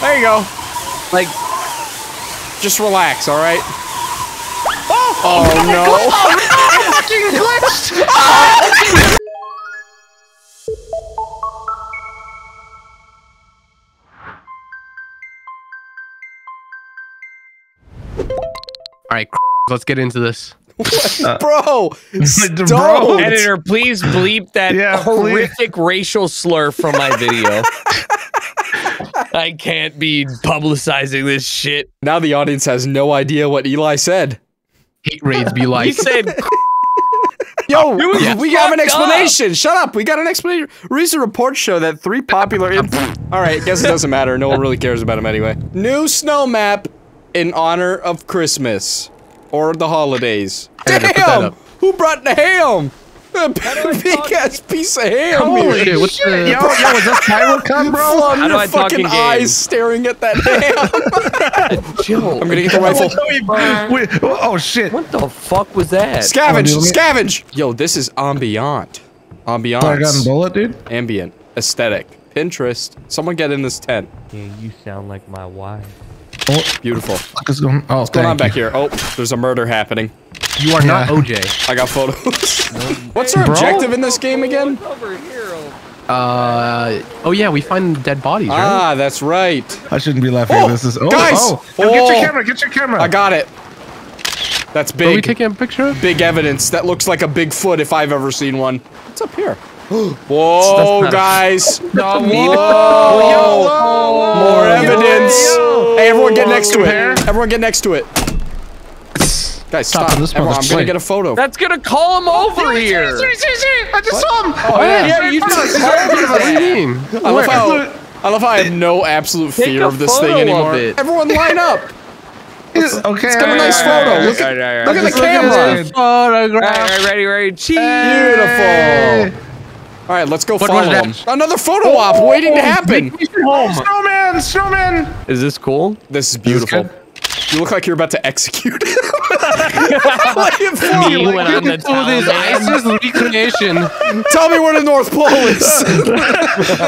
There you go. Like, just relax, all right? Oh! Oh, no! Oh, no! Fucking glitched! Oh. All right, let's get into this. Bro, bro, editor, please bleep that horrific racial slur from my video. I can't be publicizing this shit. Now the audience has no idea what Eli said. Hate raids be like. He said, yo, we have an explanation. Up. Shut up. We got an explanation. Recent reports show that three popular. All right, guess it doesn't matter. No one really cares about him anyway. New snow map in honor of Christmas. Or the holidays. Damn! Who brought the ham? A big ass piece of ham. Holy shit! What's the? Yo, is this PyroCon, bro? Flum, your fucking eyes staring at that ham. Chill. I'm gonna get the rifle. Wait, oh shit! What the fuck was that? Scavenge! Scavenge! Yo, this is ambient. Ambiance. Dragon bullet, dude. Ambient aesthetic. Pinterest. Someone get in this tent. Yeah, you sound like my wife. Oh, beautiful. What's going on back here? Oh, there's a murder happening. You are not OJ. I got photos. What's our objective in this game again? Oh yeah, we find dead bodies, right? Ah, that's right. I shouldn't be laughing. This is guys. Yo, get your camera. Get your camera. I got it. That's big. Are we taking a picture? Big evidence. That looks like a Bigfoot if I've ever seen one. What's up here? Whoa, guys. No, whoa. More evidence. Hey, everyone get next to it. Everyone get next to it. Guys, stop. Everyone, I'm gonna get a photo. That's gonna call him over here. I just saw him. Oh, yeah, you just saw him. I love how I have no absolute fear of this thing anymore. Everyone line up. Okay. Let's get a nice photo. Look at the camera. Photograph. Ready. Cheese. Beautiful. All right, let's go follow him. Another photo op waiting to happen. Snowman! Is this cool? This is beautiful. You look like you're about to execute. Recreation. Tell me where the North Pole is.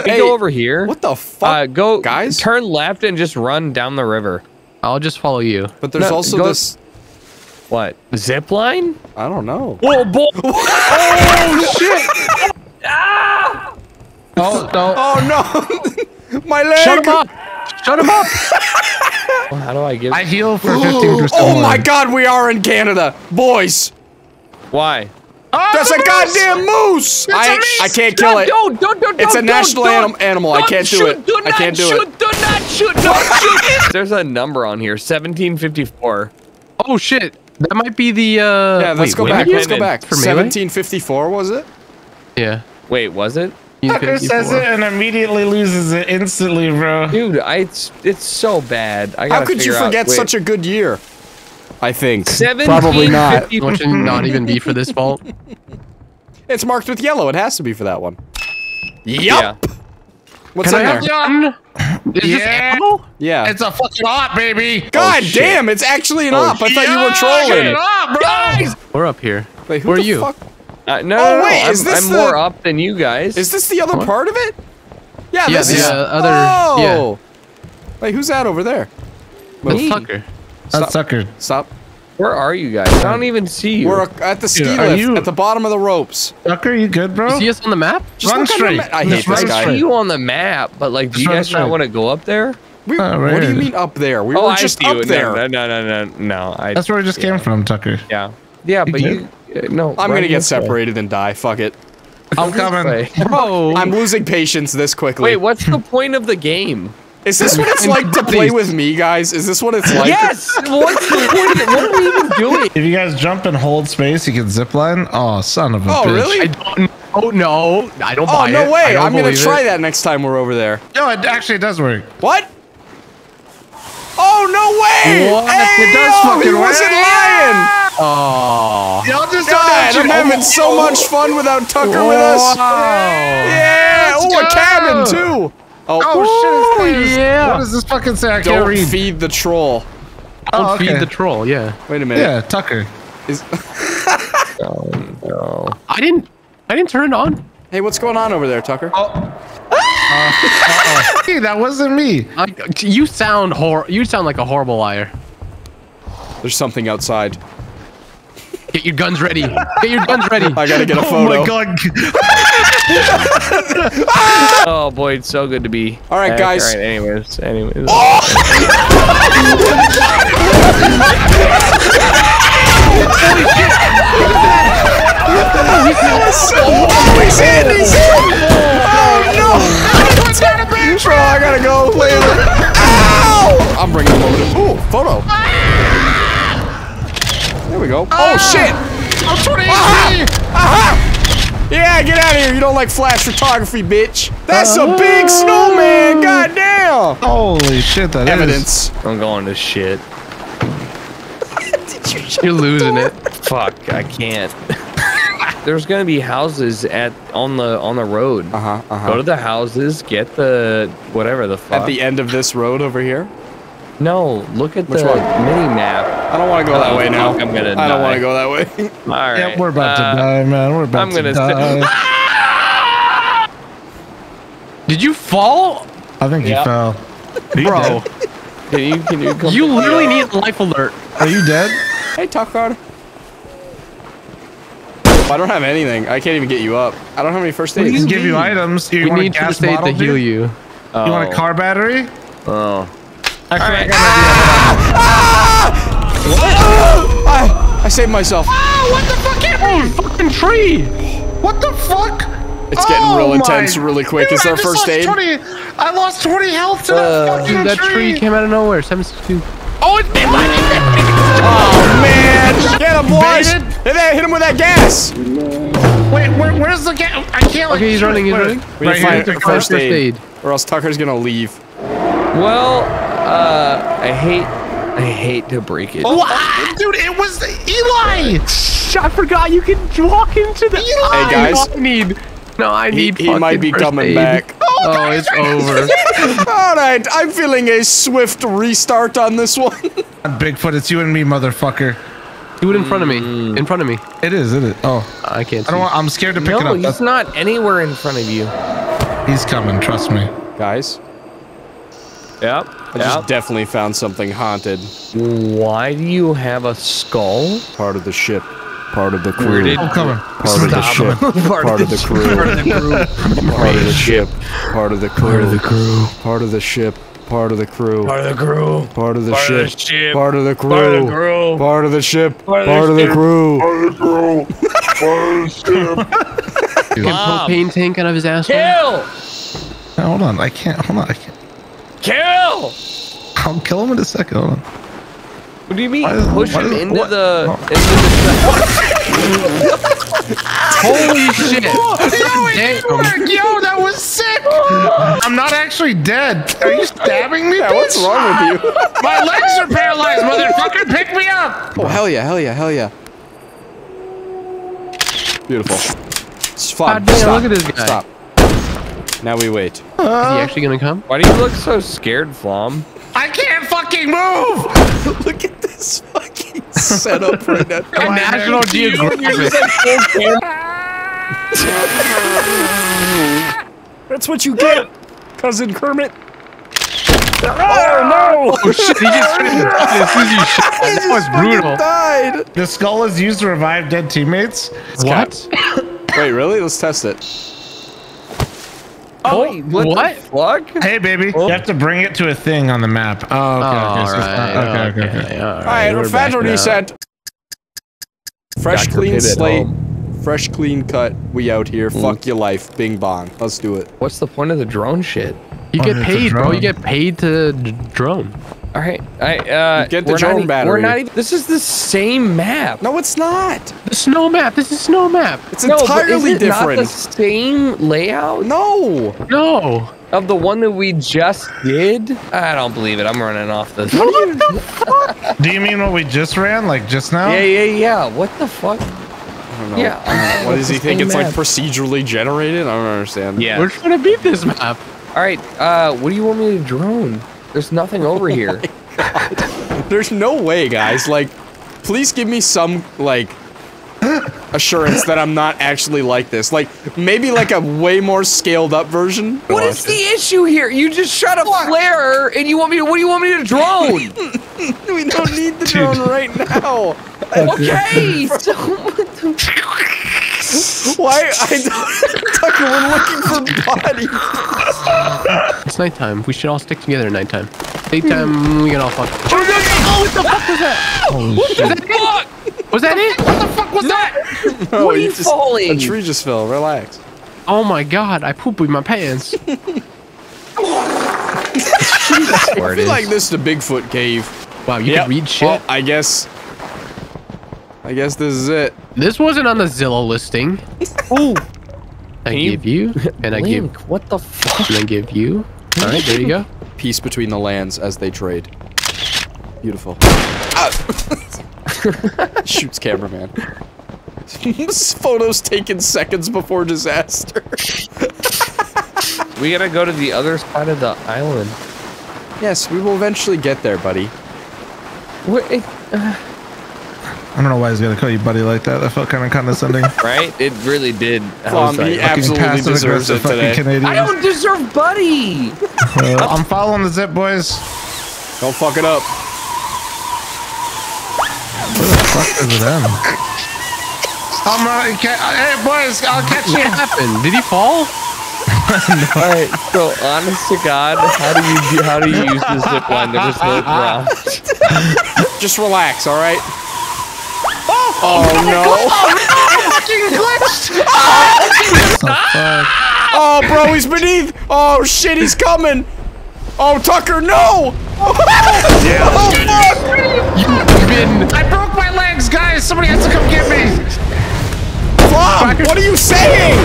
Hey, go over here. What the fuck? Go, guys. Turn left and just run down the river. I'll just follow you. But there's also this. What? Zip line? I don't know. Whoa, boy! Oh shit! Ah! Oh, no. Oh no! My leg! Shut him up! Shut him up! How do I get? I heal for 15%. Oh my god, we are in Canada, boys. Why? Oh, that's a goddamn moose! I can't kill it. Don't, it's a national animal. I can't do it. I can't do it. Do not shoot! Don't shoot! There's a number on here, 1754. Oh shit! That might be the. Yeah, let's go back. Let's go back. 1754 was it? Yeah. Wait, was it? Tucker says it and immediately loses it instantly, bro. Dude, it's so bad. How could you forget such a good year? I think. Probably not. Which should not even be for this fault. It's marked with yellow. It has to be for that one. Yup. Yeah. What's in there? Is this animal? Yeah. It's a fucking op, baby. God damn, it's actually an op. I thought you were trolling. It's an op, guys. We're up here. Wait, who the fuck? No, wait, I'm more up than you guys. Is this the other part of it? Yeah, this is... Oh! Yeah. Wait, who's that over there? That's Tucker. That's Tucker. Stop. Where are you guys? I don't even see you. We're at the ski lift, at the bottom of the ropes. Tucker, you good, bro? You see us on the map? Just run straight. I hate this guy. I see you on the map, but like, do you guys not want to go up there? What do you mean up there? We were just up there. No. That's where I just came from, Tucker. Yeah. Yeah, but you... No, I'm gonna get separated and die. Fuck it. I'm coming. Bro, I'm losing patience this quickly. Wait, what's the point of the game? Is this what it's like to play with me, guys? Is this what it's like? Yes! What's the point? What are we even doing? If you guys jump and hold space, you can zipline. Oh, son of a bitch. Oh, really? I don't buy it. Oh, no way! I'm gonna try that next time we're over there. No, it actually does work. What? Oh, no way! It does fucking work! He wasn't lying! Oh, y'all just I'm having so much fun without Tucker with us. Yeah, a cabin too. Oh shit! What does this fucking say? I can't read. Don't feed the troll. Don't feed the troll. Yeah. Wait a minute. Yeah, Tucker. Oh no! I didn't turn it on. Hey, what's going on over there, Tucker? Oh. Hey, that wasn't me. You sound like a horrible liar. There's something outside. Get your guns ready. Get your guns ready. I gotta get a photo. Oh my god. Oh boy, it's so good to be. All right, guys. All right, anyways. Oh, he's in. He's in. Oh no. It's gonna be intro. I gotta go later. Ow! I'm bringing a photo. Ooh, photo. There we go. Oh shit! I'm 20! Yeah, get out of here. You don't like flash photography, bitch. That's a big snowman. Goddamn! Holy shit, that evidence. Is. I'm going to shit. Did you shut You're losing door? It. Fuck, I can't. There's gonna be houses on the road. Go to the houses. Get the whatever the fuck. At the end of this road over here. No, look at the mini map. I don't want to go that way now. I don't want to go that way. All right. Yeah, we're about to die, man. We're about to die. Did you fall? I think you fell. Bro. Can you come you literally need life alert. Are you dead? Hey, top guard. I don't have anything. I can't even get you up. I don't have any first aid. We can give you items. We need first aid to heal you. You want a car battery? Oh. Right. I saved myself. Oh, what the fuck happened? Oh, fucking tree. What the fuck? It's getting real intense really quick. Dude, is there first aid? I lost 20 health to that fucking tree. That tree came out of nowhere. 762. Oh, it's been like oh, man. Get him, boys. Hit him with that gas. Wait, where's the gas? I can't. Okay, he's running. He's running. We need to find first aid. Or else Tucker's going to leave. Well... I hate to break it. What? Dude, it was Eli! I forgot you could walk into the- Eli! Hey guys. I need he might be coming back. Oh, it's over. Alright, I'm feeling a swift restart on this one. Bigfoot, it's you and me, motherfucker. Do it in front of me. In front of me. It is. Oh. I can't see. I'm scared to pick it up. No, he's not anywhere in front of you. He's coming, trust me. Guys? Yep. I just definitely found something haunted. Why do you have a skull? Part of the ship. Part of the crew. Part of the ship. Part of the crew. Part of the ship. Part of the crew. Part of the ship. Part of the crew. Part of the crew. Part of the ship. Part of the crew. Part of the ship. Part of the crew. Part of the crew. Part of the ship. Get propane tank out of his asshole. Kill! Hold on, I can't. Kill! I'll kill him in a second. Hold on. What do you mean? Push him into the... Holy shit. Yo, that was sick! I'm not actually dead. Are you stabbing me, bitch? What's wrong with you? My legs are paralyzed, motherfucker! Pick me up! Oh, hell yeah, hell yeah, hell yeah. Beautiful. It's fun. God, stop. Look at this guy. Stop. Now we wait. Is he actually gonna come? Why do you look so scared, fl0m? I can't fucking move! Look at this fucking setup right now. National Geographic. That's what you get, cousin Kermit. Oh no! Oh shit, he just that was brutal. Died. The skull is used to revive dead teammates? What? Wait, really? Let's test it. Oh, wait, what? Hey, baby. Oh. You have to bring it to a thing on the map. Oh, okay. Okay. All right. We're back reset. Fresh, clean slate. Fresh, clean cut. We out here. Fuck your life. Bing bong. Let's do it. What's the point of the drone shit? You get paid, bro. You get paid to drone. All right, get the drone battery. We're not even, this is the same map. No, it's not. The snow map. This is snow map. It's entirely different. Not the same layout. No. Of the one that we just did. I don't believe it. I'm running off this. What the fuck? Do you mean what we just ran, like just now? Yeah. What the fuck? I don't know. Yeah. What does he think? It's map. Like procedurally generated. I don't understand. Yeah. We're trying to beat this map. All right. What do you want me to drone? There's nothing over here. There's no way, guys. Like, please give me some, like, assurance that I'm not actually like this. Like, maybe like a way more scaled up version. What is the issue here? You just shot a flare and you want me to, what do you want me to drone? We don't need the drone right now. Okay. So what the... Why? I don't... Tucker, we're looking for bodies. It's nighttime. We should all stick together at nighttime. Daytime, we can all fuck. Oh, what the fuck was that? Oh, what shit. The fuck? Was that it? What the fuck was that? No, what are you falling? A tree just fell. Relax. Oh my god, I pooped with my pants. I feel like this is the Bigfoot cave. Wow, you can read shit? Well, I guess this is it. This wasn't on the Zillow listing. Ooh. I give you, and I Link, give. What the fuck? And I give you. All right, there you go. Peace between the lands as they trade. Beautiful. Shoots cameraman. Photos taken seconds before disaster. We gotta go to the other side of the island. Yes, we will eventually get there, buddy. I don't know why he's gonna call you buddy like that. That felt kind of condescending. Right? It really did. He absolutely deserves it today. Canadian. I don't deserve buddy! I'm following the zip, boys. Don't fuck it up. Where the fuck is them? I'm right. Hey, boys, I'll catch you. What happened? Did he fall? Alright, so honest to God, how do you use the zip line? There was no ground. Just relax, alright? Oh, oh no! Oh, bro, he's beneath! Oh shit, he's coming! Oh, Tucker, no! Yeah. Oh fuck! You've been... I broke my legs, guys! Somebody has to come get me! Mom, what are you saying?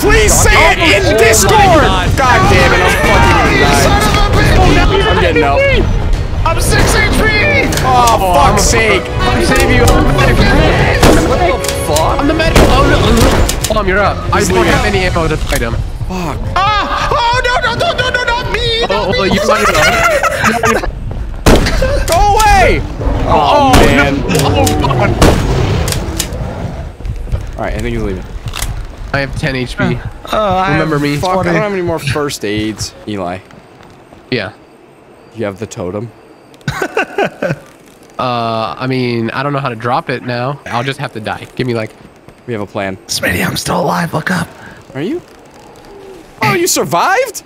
Please say it in Discord! God damn it, I'm fucking dying. I'm getting out. I'm 6 HP! Oh, fuck's sake! I save you! What the fuck? I'm the medic! Oh no! Mom, you're up. I don't have any ammo to fight him. Fuck. Ah! Oh no, no, no, no, not me! Oh, you might have. Go away! Oh, man. Oh, alright, I think he's leaving. I have 10 HP. Remember me. Fuck, I don't have any more first aids, Eli. Yeah. You have the totem? I mean, I don't know how to drop it now. I'll just have to die. Give me like... We have a plan. Smitty, I'm still alive. Look up. Are you? Oh, you survived?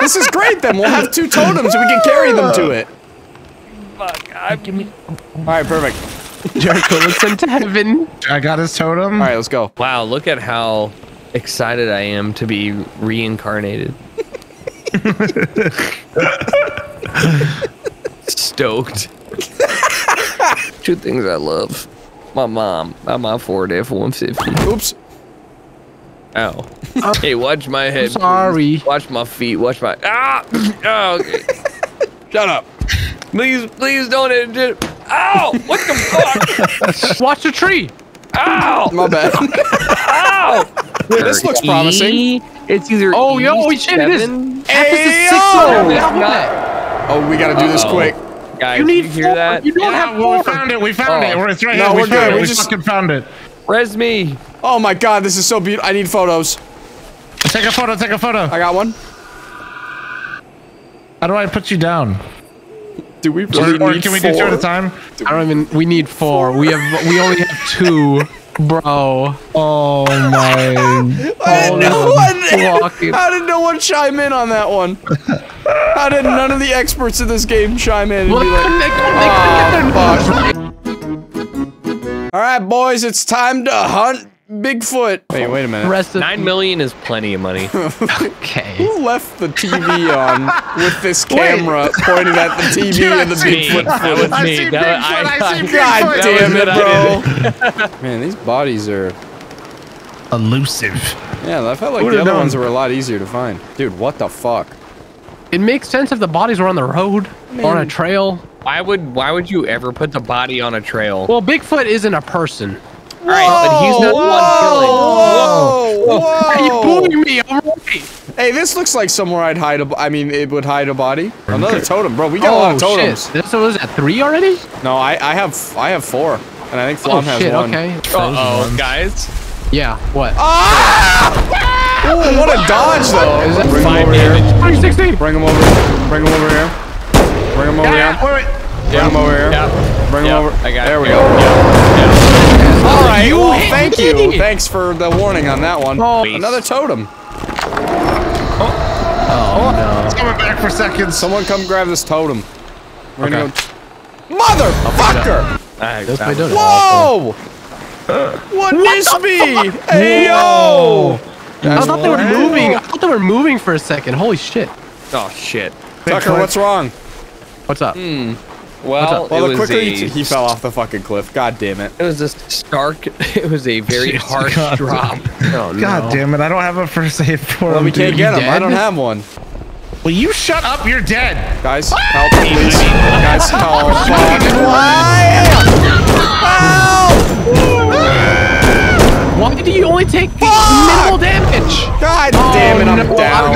This is great then. We'll have 2 totems and we can carry them to it. Fuck. Give me... Alright, perfect. Jericho, let's send to heaven. I got his totem. Alright, let's go. Wow, look at how excited I am to be reincarnated. Stoked. 2 things I love. My mom. My Ford F-150. Oops. Ow. Hey, watch my head. I'm sorry. Please. Watch my feet. Watch my... Ah! Oh, okay. Shut up. Please don't... Ow! What the fuck? Watch the tree. Ow! My bad. Ow! This looks promising. It's either shit, it is. Oh, we gotta do this quick. Guys, you need hear that? You don't have four. We found it. We found it. It's right here. No, we're good. We just fucking found it. Res me. Oh my god, this is so beautiful. I need photos. Take a photo. Take a photo. I got one. How do I put you down? Do we really need 4? Can we do 2 at a time? I don't even. We need 4. We only have 2. Bro, oh my! How did no one chime in on that one? How did none of the experts in this game chime in? And be like, oh, fuck. All right, boys, it's time to hunt Bigfoot. Wait a minute. Rest of 9 million is plenty of money. Okay. Who left the TV on with this camera pointed at the TV and the Bigfoot? That was me. God damn it, bro. Man, these bodies are elusive. Yeah, I felt like the other ones were a lot easier to find. Dude, what the fuck? It makes sense if the bodies were on the road or on a trail. Why would you ever put the body on a trail? Well, Bigfoot isn't a person. All right, but he's not the one killing. Whoa! Are you booing me? All right. Hey, this looks like somewhere I'd hide a... I mean, it would hide a body. Another totem, bro. We got a lot of totems. Shit. This was at 3 already? No, I have 4. And I think Flom has one. Okay. Uh-oh, guys. Yeah, what? Ah! Ooh, what a dodge, though. Is that bring him over here. Bring him over. Bring him over here. Bring him over here. Wait, wait. Bring him over here. Bring him over. There we go. All right. Well, thank you. Thanks for the warning on that one. Oh, another totem. Oh, no. It's coming back for seconds. Someone come grab this totem. We're gonna go. Motherfucker! Whoa! What missed me? Hey, yo! I thought they were moving. I thought they were moving for a second. Holy shit. Oh, shit. Tucker, what's wrong? What's up? Well, the quicker he fell off the fucking cliff. God damn it. It was a stark, it was a very harsh drop. Oh, God damn it. I don't have a first aid for him. Well, we can't get him. I don't have one. Will you shut up? You're dead. Guys, help, please. Guys, help. Help! Why do you only take minimal damage? God damn it, I'm down.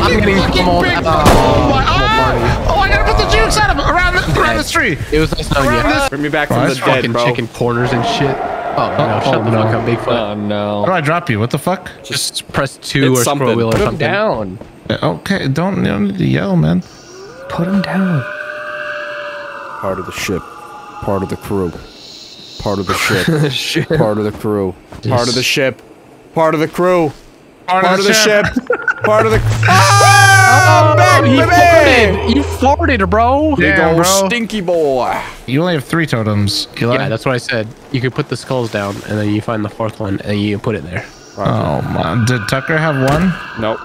I'm getting pummeled. Oh, I gotta put the jukes out of him. Around this tree. It was nice knowing you. Bring me back from the dead, bro. Fucking chicken corners and shit. Oh, no, shut the fuck up, Bigfoot. Oh, no. How do I drop you? What the fuck? Just press 2 or scroll wheel or something. Put him down. Okay, don't need to yell, man. Put him down. Part of the ship. Part of the crew. Part of the ship. Part of the crew. Part of the ship. Part of the crew. Part of the ship. Part of the... Ah! Back, baby! You farted, bro. Big old stinky boy. You only have 3 totems. Yeah, that's what I said. You could put the skulls down, and then you find the 4th one, and you put it there. Oh, man. Did Tucker have one? Nope.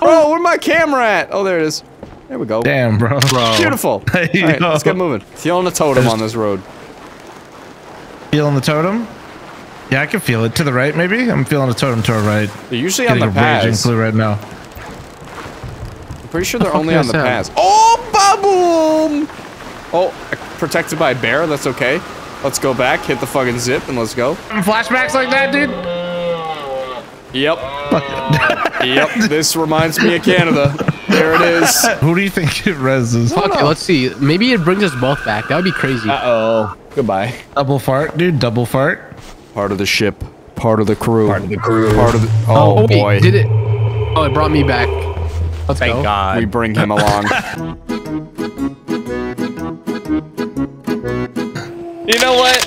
Bro, where's my camera at? Oh, there it is. There we go. Damn, bro. Beautiful. Hey, all right, let's get moving. Feeling a totem on this road. Feeling the totem? Yeah, I can feel it. To the right, maybe? I'm feeling a totem to the right. They're usually on the paths. Blue right now. I'm pretty sure they're only on the paths. Oh, ba-boom! Oh, protected by a bear. That's okay. Let's go back, hit the fucking zip, and let's go. Flashbacks like that, dude? Yep. Yep, this reminds me of Canada. There it is. Who do you think it reses? Fuck it, let's see. Maybe it brings us both back. That would be crazy. Uh-oh. Goodbye. Double fart, dude. Double fart. Part of the ship. Part of the crew. Part of the crew. Part of the... Oh, oh boy. Wait, did it... Oh, it brought me back. Let's go. Thank God. We bring him along. You know what?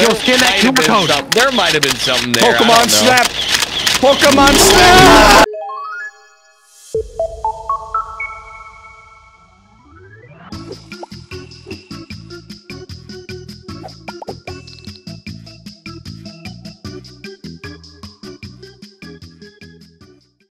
Yo, skin that Cooper coat up. There might have been something there. Pokemon Snap! Pokemon Snap!